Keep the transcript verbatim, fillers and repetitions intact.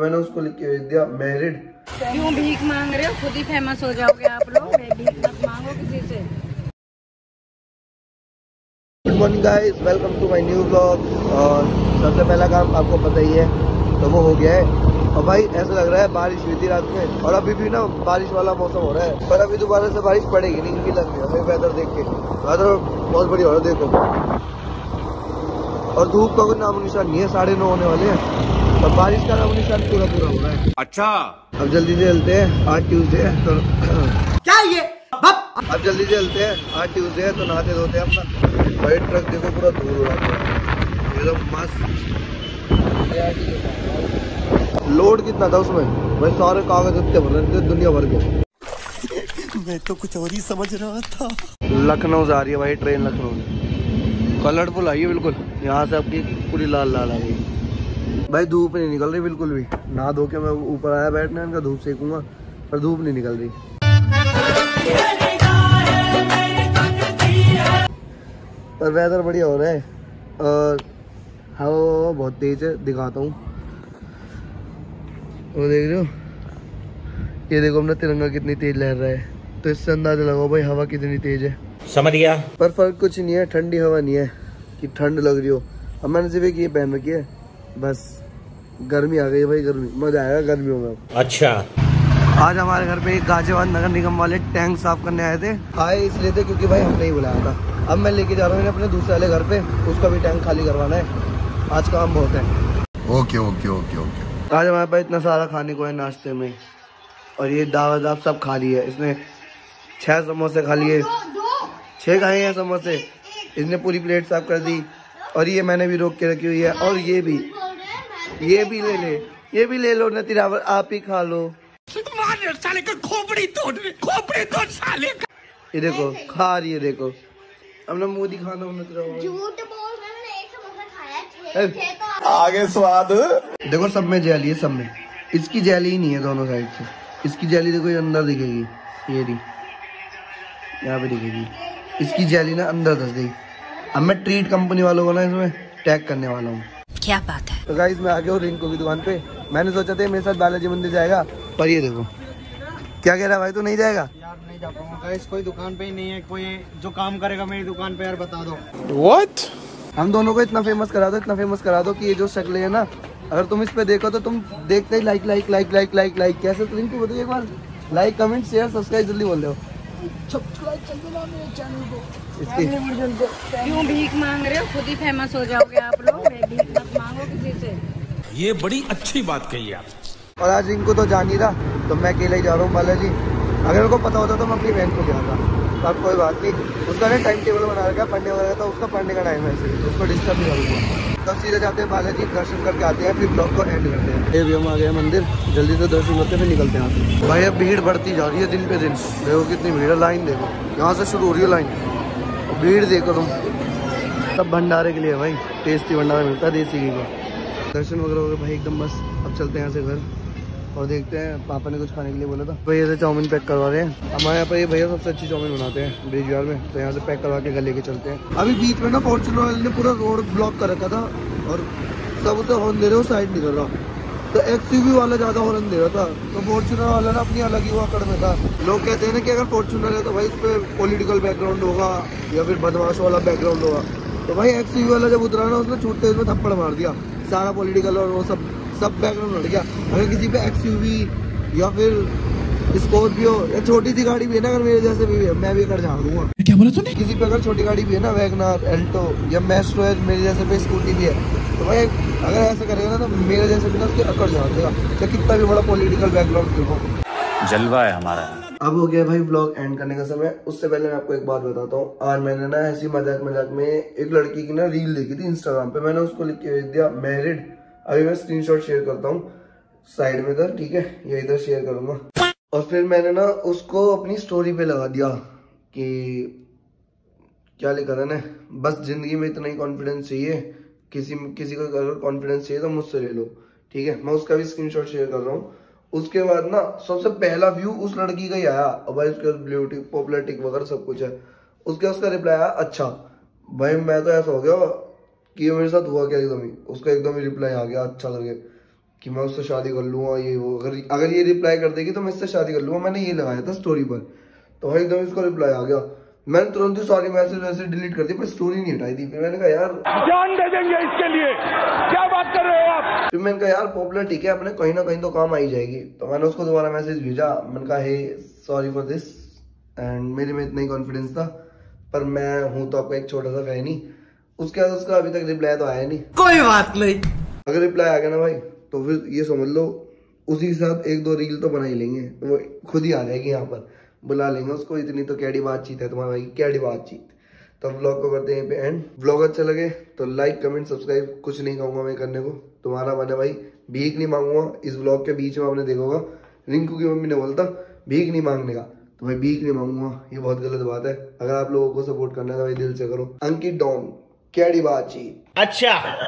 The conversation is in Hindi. मैंने उसको लिख के भेज दिया मैरिड। क्यों भीख मांग रहे हो, खुद ही फेमस हो जाओगे आप लोग, भीख मत मांगो किसी से। Good morning guys, welcome to my new blog. और सबसे पहला काम आपको पता ही है, तो वो हो गया है। और भाई ऐसा लग रहा है बारिश हुई थी रात में और अभी भी ना बारिश वाला मौसम हो रहा है, पर अभी दोबारा से बारिश पड़ेगी नहीं क्योंकि लग रही है वेदर देख के। वेदर बहुत बड़ी हो रहा है देखो, और धूप का कोई नाम निशान नहीं है। साढ़े नौ होने वाले है और बारिश का नाम निशान पूरा पूरा हो रहा है। अच्छा अब जल्दी से चलते हैं, आज ट्यूसडे है तो क्या ये बप? अब जल्दी से चलते हैं, आज ट्यूसडे है तो नहाते धोते हैं अपना। भाई ट्रक देखो पूरा धूल उड़ा हुआ है, ये लोग मस्त। लोड कितना था उसमें भाई, सारे कागज इतने भर रहे थे दुनिया भर के। मैं तो कुछ और ही समझ रहा था। लखनऊ जा रही है भाई ट्रेन, लखनऊ कलरफुल आई है बिल्कुल, यहाँ से आपकी पूरी लाल लाल आई है भाई। धूप नहीं निकल रही बिल्कुल भी, ना धो के मैं ऊपर आया बैठने, इनका धूप सेकूंगा पर धूप नहीं निकल रही। पर वेदर बढ़िया हो रहा है और हवा बहुत तेज है, दिखाता हूँ। वो देख रहे हो, ये देखो अपना तिरंगा कितनी तेज लहर रहा है, तो इससे अंदाजा लगाओ भाई हवा कितनी तेज है। समझ गया, पर फर्क कुछ नहीं है, ठंडी हवा नहीं है कि ठंड लग रही हो। अब मैंने सिर्फ ये पहन रखी है, बस गर्मी आ गई भाई, गर्मी मजा आएगा गर्मियों में। अच्छा आज हमारे घर पे एक गाजियाबाद नगर निगम वाले टैंक साफ करने आए थे, आए इसलिए थे क्योंकि भाई हमने ही बुलाया था। अब मैं लेके जा रहा हूँ अपने दूसरे वाले घर पे, उसका भी टैंक खाली करवाना है, आज काम बहुत है। Okay okay okay okay. आज हमारे पास इतना सारा खाने को है नाश्ते में, और ये दावत सब खा ली है इसने, छह समोसे खा लिए, छः खाए हैं समोसे, इसने पूरी प्लेट साफ कर दी। और ये मैंने भी रोक के रखी हुई है, और ये भी ये भी ले ले ये भी ले लो नती रावल, आप ही खा लो। साले का खोपड़ी तोड़ खोपड़ी तोड़ साले का। ये देखो खा रही है, देखो हमने मुँह दिखाना नती रावल। झूठ बोल, मैंने एक समोसा खाया छह तो आगे स्वाद। देखो सब में जेली है, सब में, इसकी जेली ही नहीं है दोनों साइड से। इसकी जेली देखो ये अंदर दिखेगी, ये नहीं यहाँ पे दिखेगी, इसकी जेली ना अंदर धस गई। अब मैं ट्रीट कंपनी वालों को ना इसमें टैग करने वाला हूँ, क्या बात है। तो गाइस मैं आ गया हूँ रिंकू की दुकान पे, मैंने सोचा था मेरे साथ बालाजी मंदिर जाएगा, पर ये देखो क्या कह रहा है भाई, तू तो नहीं जाएगा यार। नहीं जा पाऊंगा गाइस, कोई दुकान पे ही नहीं है, कोई जो काम करेगा मेरी दुकान पे यार बता दो। व्हाट, हम दोनों को इतना फेमस करा दो, इतना फेमस करा दो कि ये जो शक्लें है ना, अगर तुम इस पे देखो तो तुम देखते ही like like like like like like कैसे रिंकू बताइए एक बार, लाइक कमेंट शेयर सब्सक्राइब जल्दी बोल दो। क्यों भीख मांग रहे हो, खुद ही फेमस हो जाओगे आप लोग, भीख मत मांगो किसी से। ये बड़ी अच्छी बात कही है आप। और आज इनको तो जान ही था, तो मैं अकेला ही जा रहा हूँ बालाजी। अगर उनको पता होता तो मैं अपनी बहन को जाता, तो अब कोई बात नहीं। उसका ना टाइम टेबल बना रखा है पढ़ने वगैरह का, उसका पढ़ने का टाइम है, इसलिए उसको डिस्टर्ब नहीं करूँगा। तब सीधे जाते हैं बालाजी, दर्शन करके आते हैं, फिर ब्लॉग को एंड करते हैं। ये भी हम आ गए मंदिर, जल्दी से दर्शन करते फिर निकलते हैं यहाँ से। भाई अब भीड़ बढ़ती जा रही है दिन पे दिन, देखो कितनी भीड़ है। लाइन देखो यहाँ से शुरू हो रही है लाइन, भीड़ देखो तुम। सब भंडारे के लिए भाई, टेस्टी भंडारा मिलता है देसी घी का। दर्शन वगैरह हो गए भाई एकदम मस्त, अब चलते हैं यहाँ से घर और देखते हैं। पापा ने कुछ खाने के लिए बोला था, भैया से चाउमीन पैक करवा रहे हैं। हमारे यहाँ पर ये भैया सबसे अच्छी चाउमीन बनाते हैं ब्रिज बिहार में, तो यहाँ से पैक करवा के घर लेके चलते हैं। अभी बीच में ना फॉर्चुनर ने पूरा रोड ब्लॉक कर रखा था और सब उसे हॉर्न दे रहे हो, साइड नहीं कर रहा, तो एक्सयूवी वाला ज़्यादा हॉर्न दे रहा था, तो फॉर्चुनर वाला ना अपनी अलग ही अकड़ में था। लोग कहते हैं ना कि अगर फॉर्चुनर है तो भाई इस पर पॉलिटिकल बैकग्राउंड होगा या फिर बदमाश वाला बैकग्राउंड होगा, तो भाई एक्सयूवी वाला जब उतरा ना उसने छूटते उसमें थप्पड़ मार दिया, सारा पॉलिटिकल और वो सब सब बैकग्राउंड हट गया। अगर किसी पे एक्सयूवी या फिर स्कॉर्पियो या छोटी सी गाड़ी भी है ना, अगर मेरे जैसे भी है, मैं भी अगर झाड़ दूंगा। क्या बोला तूने? किसी पे अगर छोटी गाड़ी भी है ना, वैगनर एल्टो या मैस्ट्रो है, मेरे जैसे पे स्कूटी भी है, तो भाई अगर ऐसा करेगा ना तो मेरे जैसे भी ना उसकी अकड़ झाड़ देगा, चाहे कितना भी बड़ा पॉलिटिकल बैकग्राउंड देखो। जलवा है हमारा। अब हो गया भाई व्लॉग एंड करने का समय। उससे पहले मैं आपको एक बात बताता हूँ, आज मैंने ना ऐसी मजाक मजाक में एक लड़की की ना रील देखी थी इंस्टाग्राम पे, मैंने उसको लिख के भेज दिया मैरिड। अभी मैं स्क्रीनशॉट शेयर करता हूँ साइड में इधर, ठीक है, ये इधर शेयर करूंगा। और फिर मैंने ना उसको अपनी स्टोरी पे लगा दिया कि क्या लिखा था ना, बस जिंदगी में इतना ही कॉन्फिडेंस चाहिए, किसी किसी को अगर कॉन्फिडेंस चाहिए तो मुझसे ले लो, ठीक है। मैं उसका भी स्क्रीनशॉट शेयर कर रहा हूँ। उसके बाद ना सबसे पहला व्यू उस लड़की का ही आया, और भाई उसके ब्यूटी पॉपुलरिटी वगैरह सब कुछ है। उसके उसका रिप्लाई आया अच्छा, भाई मैं तो ऐसा हो गया कि मेरे साथ हुआ क्या एकदम ही, उसका एकदम ही रिप्लाई आ गया अच्छा करके। कि मैं उससे शादी कर लूँगा, ये वो, अगर अगर ये रिप्लाई कर देगी तो मैं इससे शादी कर लूँगा, मैंने ये लगाया था स्टोरी पर। तो भाई एकदम इसका रिप्लाई आ गया, मैंने तुरंत ही सॉरी मैसेज वैसे डिलीट कर दिया, पर स्टोरी नहीं हटाई थी। फिर मैंने कहा यार जान दे देंगे इसके लिए, क्या बात कर रहे हो आप। फिर मैंने कहा यार पॉपुलर ठीक है, अपने कहीं ना कहीं तो काम आई जाएगी। तो मैंने उसको दोबारा मैसेज भेजा, मैंने कहा hey sorry for this, and मेरे में इतना ही कॉन्फिडेंस था, पर मैं हूँ तो आपका एक छोटा सा फैन ही। उसके बाद उसका अभी तक रिप्लाई तो आया नहीं। कोई बात नहीं, अगर रिप्लाई आ गया ना भाई तो फिर ये समझ लो उसी के साथ एक दो रील तो बना ही लेंगे, वो खुद ही आ जाएगी, यहाँ पर बुला लेंगे उसको। इतनी तो कैडी बातचीत है तुम्हारे भाई, कैडी बातचीत। तो व्लॉग को करते हैं पे एंड। व्लॉग अच्छा लगे तो लाइक कमेंट सब्सक्राइब कुछ नहीं कहूँगा मैं करने को, तुम्हारा मन है भाई। भीख नहीं मांगूंगा इस व्लॉग के बीच में, आपने देखा होगा रिंकू की मम्मी ने बोलता भीख नहीं मांगने का, तो भाई भीख नहीं मांगूंगा, ये बहुत गलत बात है। अगर आप लोगों को सपोर्ट करना है तो भाई दिल से करो। अंकित डॉन कैडी बातचीत। अच्छा।